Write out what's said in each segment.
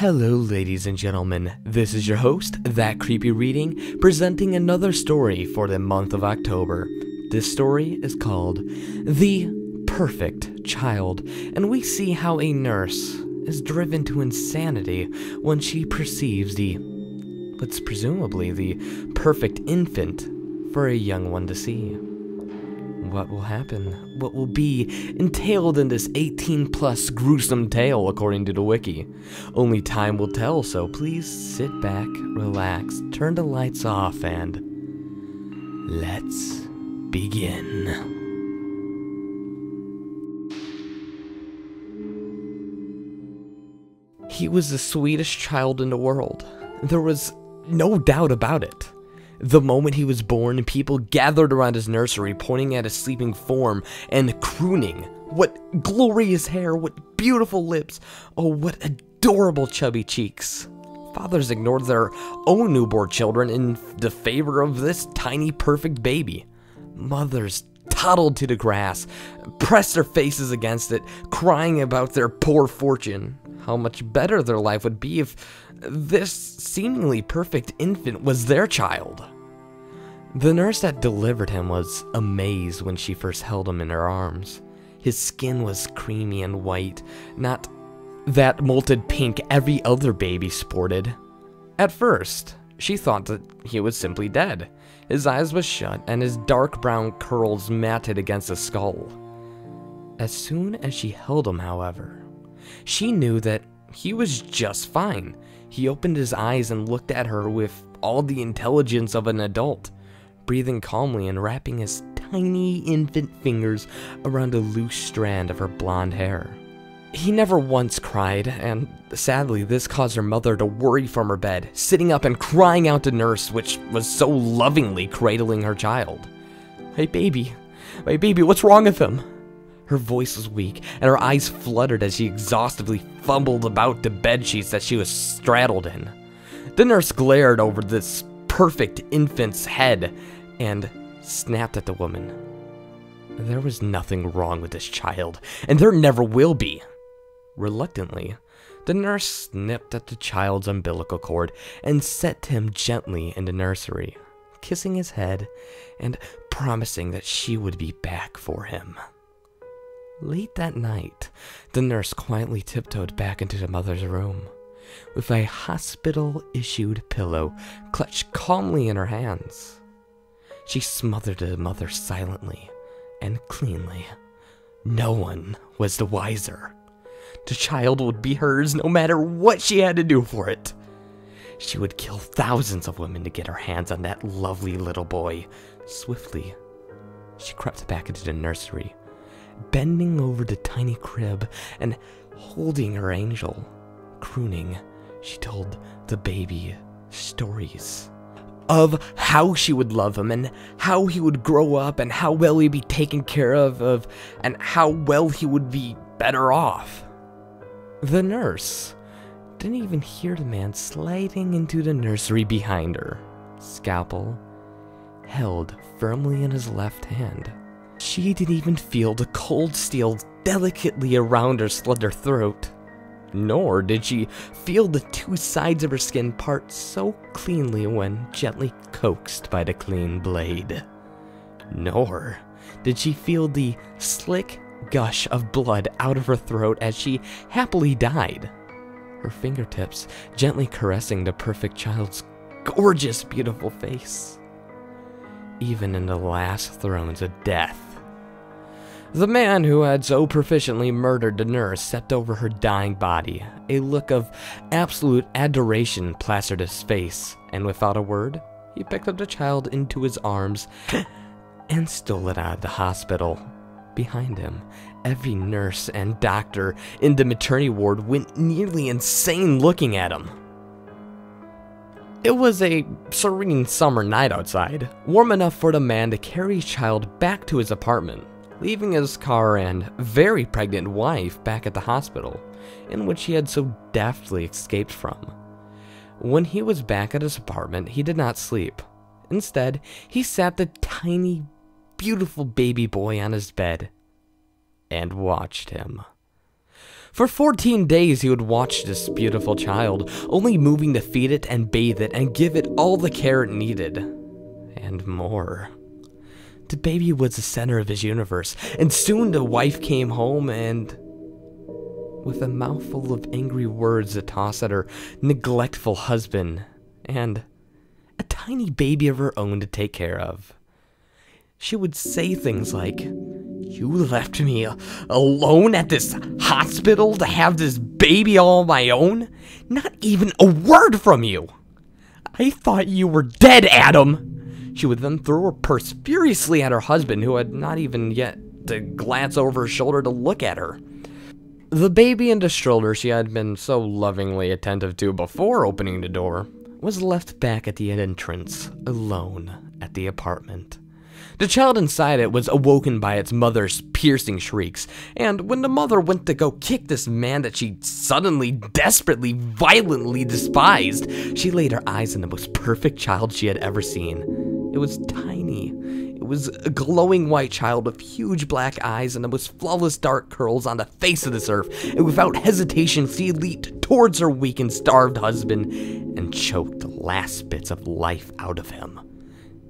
Hello ladies and gentlemen, this is your host, That Creepy Reading, presenting another story for the month of October. This story is called The Perfect Child, and we see how a nurse is driven to insanity when she perceives presumably the perfect infant for a young one to see. What will happen? What will be entailed in this 18-plus gruesome tale, according to the wiki? Only time will tell, so please sit back, relax, turn the lights off, and let's begin. He was the sweetest child in the world. There was no doubt about it. The moment he was born, people gathered around his nursery, pointing at his sleeping form and crooning. What glorious hair, what beautiful lips, oh, what adorable chubby cheeks. Fathers ignored their own newborn children in the favor of this tiny, perfect baby. Mothers toddled to the grass, pressed their faces against it, crying about their poor fortune. How much better their life would be if this seemingly perfect infant was their child. The nurse that delivered him was amazed when she first held him in her arms. His skin was creamy and white, not that molted pink every other baby sported. At first, she thought that he was simply dead. His eyes were shut and his dark brown curls matted against his skull. As soon as she held him, however, she knew that he was just fine. He opened his eyes and looked at her with all the intelligence of an adult, breathing calmly and wrapping his tiny infant fingers around a loose strand of her blonde hair. He never once cried, and sadly this caused her mother to worry from her bed, sitting up and crying out to nurse, which was so lovingly cradling her child. My baby, what's wrong with him?" Her voice was weak, and her eyes fluttered as she exhaustively fumbled about the bedsheets that she was straddled in. The nurse glared over this perfect infant's head and snapped at the woman. There was nothing wrong with this child, and there never will be. Reluctantly, the nurse snipped at the child's umbilical cord and set him gently in the nursery, kissing his head and promising that she would be back for him. Late that night, the nurse quietly tiptoed back into the mother's room, with a hospital-issued pillow clutched calmly in her hands. She smothered the mother silently and cleanly. No one was the wiser. The child would be hers no matter what she had to do for it. She would kill thousands of women to get her hands on that lovely little boy. Swiftly, she crept back into the nursery, bending over the tiny crib and holding her angel. Crooning, she told the baby stories of how she would love him and how he would grow up and how well he'd be taken care of and how well he would be better off. The nurse didn't even hear the man sliding into the nursery behind her, scalpel held firmly in his left hand. She didn't even feel the cold steel delicately around her slender throat, nor did she feel the two sides of her skin part so cleanly when gently coaxed by the clean blade, nor did she feel the slick gush of blood out of her throat as she happily died, her fingertips gently caressing the perfect child's gorgeous, beautiful face. Even in the last throes of death, the man who had so proficiently murdered the nurse stepped over her dying body. A look of absolute adoration plastered his face, and without a word, he picked up the child into his arms and stole it out of the hospital. Behind him, every nurse and doctor in the maternity ward went nearly insane looking at him. It was a serene summer night outside, warm enough for the man to carry his child back to his apartment, leaving his car and very pregnant wife back at the hospital, in which he had so deftly escaped from. When he was back at his apartment, he did not sleep. Instead, he sat the tiny, beautiful baby boy on his bed and watched him. For 14 days, he would watch this beautiful child, only moving to feed it and bathe it and give it all the care it needed. And more. The baby was the center of his universe, and soon the wife came home and... with a mouthful of angry words to toss at her neglectful husband, and a tiny baby of her own to take care of. She would say things like, "You left me alone at this hospital to have this baby all my own? Not even a word from you! I thought you were dead, Adam!" She would then throw her purse furiously at her husband, who had not even yet to glance over her shoulder to look at her. The baby in the stroller she had been so lovingly attentive to before opening the door was left back at the entrance, alone at the apartment. The child inside it was awoken by its mother's piercing shrieks, and when the mother went to go kick this man that she suddenly, desperately, violently despised, she laid her eyes on the most perfect child she had ever seen. It was tiny. It was a glowing white child with huge black eyes and the most flawless dark curls on the face of this earth, and without hesitation she leaped towards her weak and starved husband and choked the last bits of life out of him.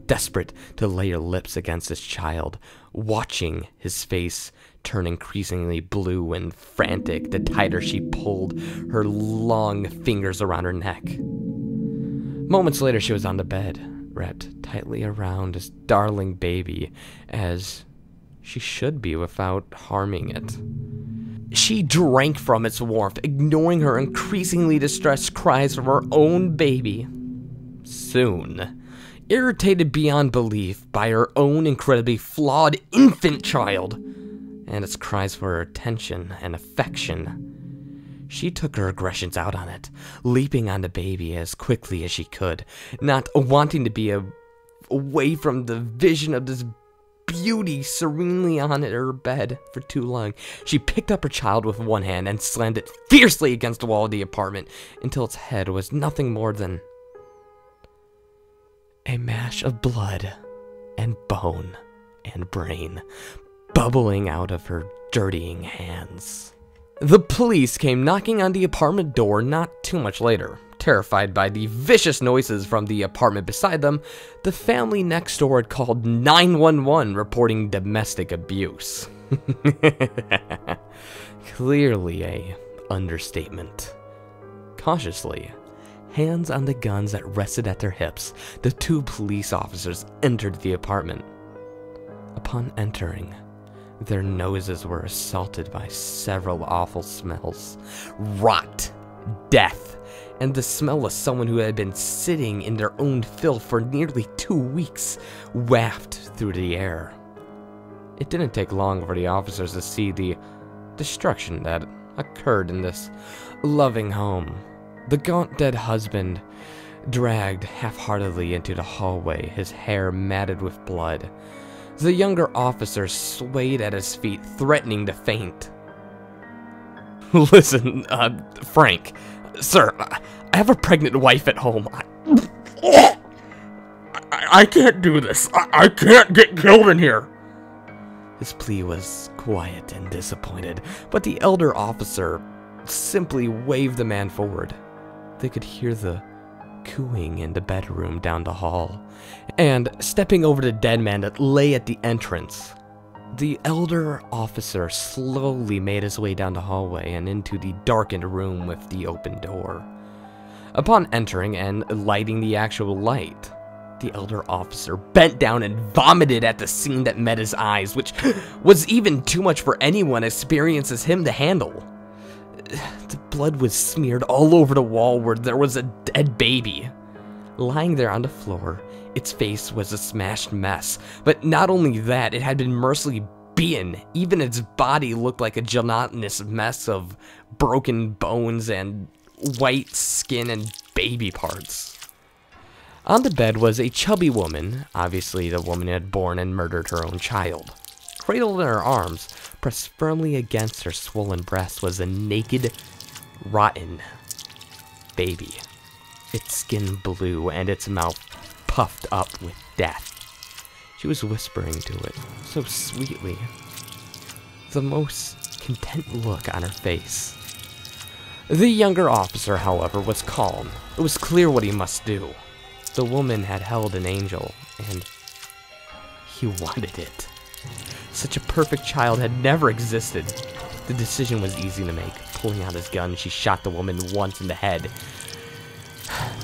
Desperate to lay her lips against his child, watching his face turn increasingly blue and frantic the tighter she pulled her long fingers around her neck. Moments later, she was on the bed, wrapped tightly around his darling baby, as she should be without harming it. She drank from its warmth, ignoring her increasingly distressed cries for her own baby. Soon, irritated beyond belief by her own incredibly flawed infant child and its cries for her attention and affection, she took her aggressions out on it, leaping on the baby as quickly as she could, not wanting to be away from the vision of this beauty serenely on her bed for too long. She picked up her child with one hand and slammed it fiercely against the wall of the apartment until its head was nothing more than a mash of blood and bone and brain bubbling out of her dirtying hands. The police came knocking on the apartment door not too much later. Terrified by the vicious noises from the apartment beside them, the family next door had called 911 reporting domestic abuse. Clearly an understatement. Cautiously, hands on the guns that rested at their hips, the two police officers entered the apartment. Upon entering, their noses were assaulted by several awful smells. Rot, death, and the smell of someone who had been sitting in their own filth for nearly 2 weeks wafted through the air. It didn't take long for the officers to see the destruction that occurred in this loving home. The gaunt dead husband dragged half-heartedly into the hallway, his hair matted with blood. The younger officer swayed at his feet, threatening to faint. "Listen, Frank, sir, I have a pregnant wife at home. I can't do this. I can't get killed in here." His plea was quiet and disappointed, but the elder officer simply waved the man forward. They could hear the cooing in the bedroom down the hall, and stepping over the dead man that lay at the entrance, the elder officer slowly made his way down the hallway and into the darkened room with the open door. Upon entering and lighting the actual light, the elder officer bent down and vomited at the scene that met his eyes, which was even too much for anyone experienced as him to handle. The blood was smeared all over the wall where there was a dead baby. Lying there on the floor, its face was a smashed mess, but not only that, it had been mercilessly beaten. Even its body looked like a gelatinous mess of broken bones and white skin and baby parts. On the bed was a chubby woman, obviously the woman who had born and murdered her own child. Cradled in her arms, pressed firmly against her swollen breast, was a naked, rotten baby. Its skin blue and its mouth puffed up with death. She was whispering to it so sweetly, the most content look on her face. The younger officer, however, was calm. It was clear what he must do. The woman had held an angel, and he wanted it. Such a perfect child had never existed. The decision was easy to make. Pulling out his gun, she shot the woman once in the head,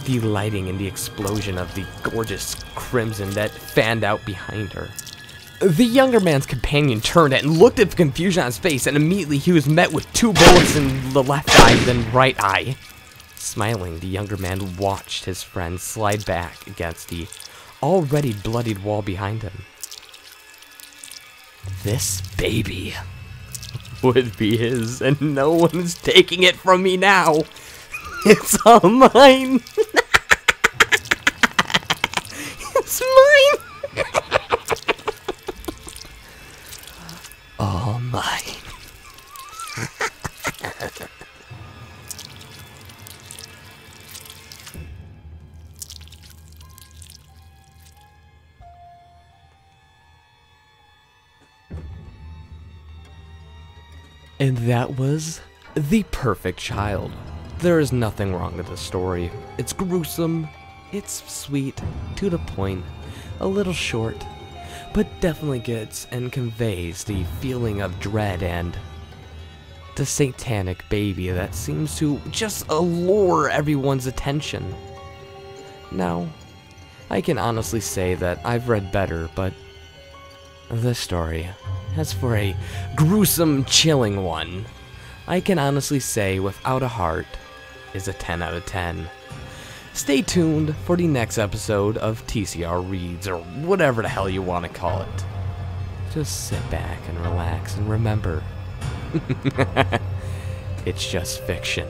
delighting in the explosion of the gorgeous crimson that fanned out behind her. The younger man's companion turned and looked at the confusion on his face, and immediately he was met with 2 bullets in the left eye, then right eye. Smiling, the younger man watched his friend slide back against the already bloodied wall behind him. This baby would be his, and no one's taking it from me now. It's all mine. It's mine. All mine. And that was The Perfect Child. There is nothing wrong with this story. It's gruesome, it's sweet, to the point, a little short, but definitely gets and conveys the feeling of dread and the satanic baby that seems to just allure everyone's attention. Now, I can honestly say that I've read better, but this story, as for a gruesome, chilling one, I can honestly say without a heart, is a 10 out of 10. Stay tuned for the next episode of TCR Reads, or whatever the hell you want to call it. Just sit back and relax and remember, it's just fiction.